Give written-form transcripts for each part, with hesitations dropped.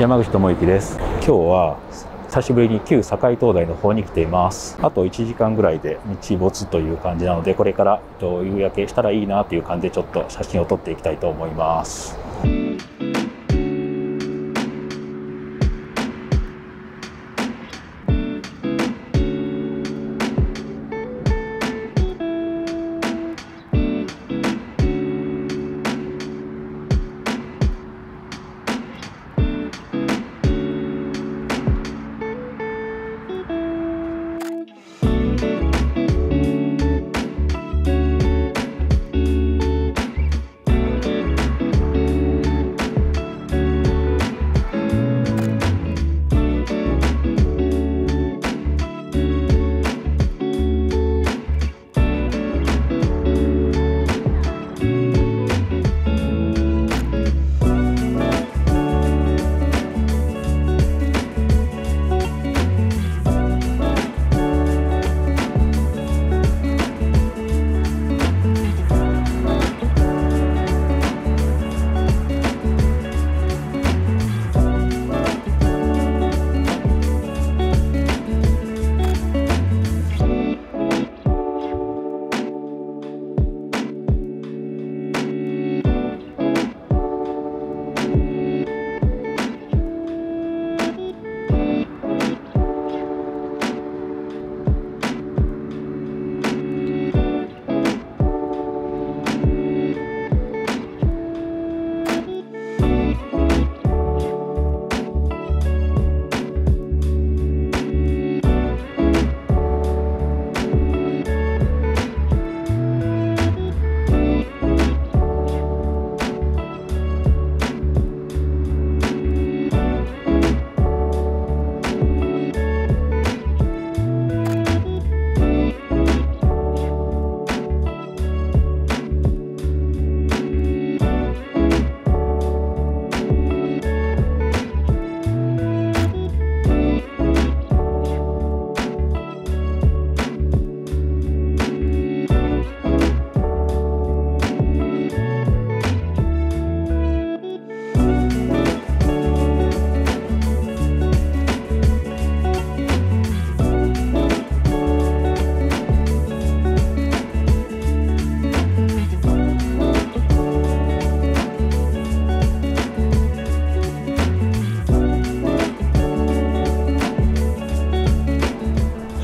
山口智之です。今日は久しぶりに旧境灯台の方に来ています。あと1時間ぐらいで日没という感じなので、これから夕焼けしたらいいなという感じでちょっと写真を撮っていきたいと思います。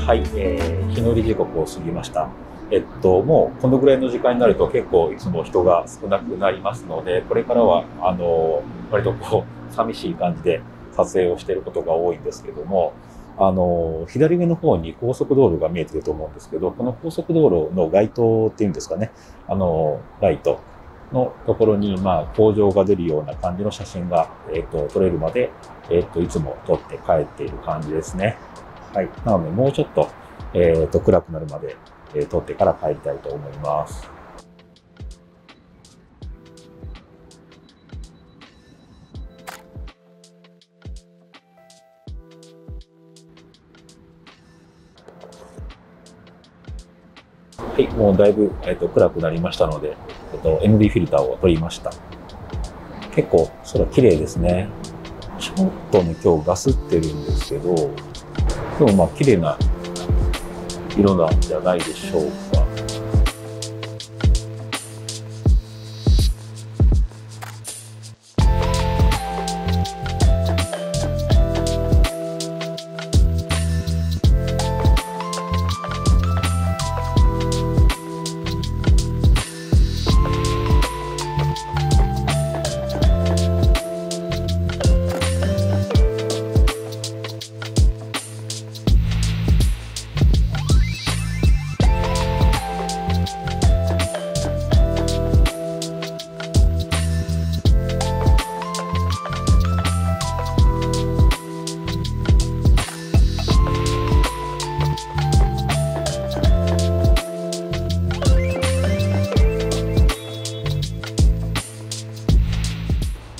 はい、日の入り時刻を過ぎました。もうこのぐらいの時間になると結構いつも人が少なくなりますので、これからは割とこう寂しい感じで撮影をしていることが多いんですけども、左上の方に高速道路が見えてると思うんですけど、この高速道路の街灯っていうんですかね、ライトのところにまあ工場が出るような感じの写真が撮れるまでいつも撮って帰っている感じですね。はい、なのでもうちょっと、暗くなるまで、撮ってから帰りたいと思います。はい、もうだいぶ、暗くなりましたので、ND フィルターを取りました。結構空綺麗ですね。ちょっとね今日ガスってるんですけど。でもまあ綺麗な色なんじゃないでしょうか。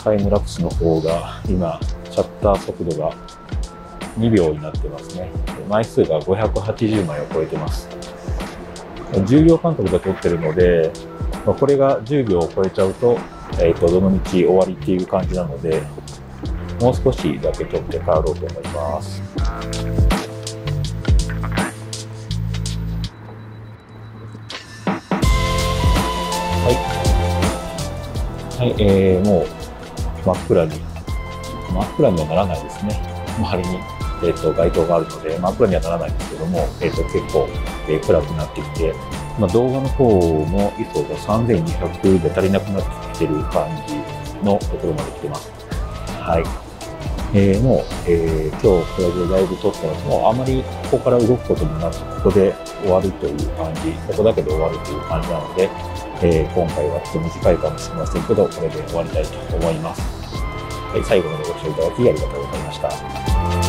タイムラプスの方が今シャッター速度が2秒になってますね。枚数が580枚を超えてます。10秒間隔で撮ってるので、これが10秒を超えちゃうとどの道終わりっていう感じなので、もう少しだけ取って帰ろうと思います。はい、もう真っ暗にはならないですね。周りに、街灯があるので真っ暗にはならないんですけども、結構、暗くなってきて、まあ、動画の方もいつも3200で足りなくなってきてる感じのところまで来てます。はい。もう、今日これでライブ撮ったら、もうあまりここから動くこともなく、ここで終わるという感じ、ここだけで終わるという感じなので、今回はちょっと短いかもしれませんけど、これで終わりたいと思います。はい、最後までご視聴いただきありがとうございました。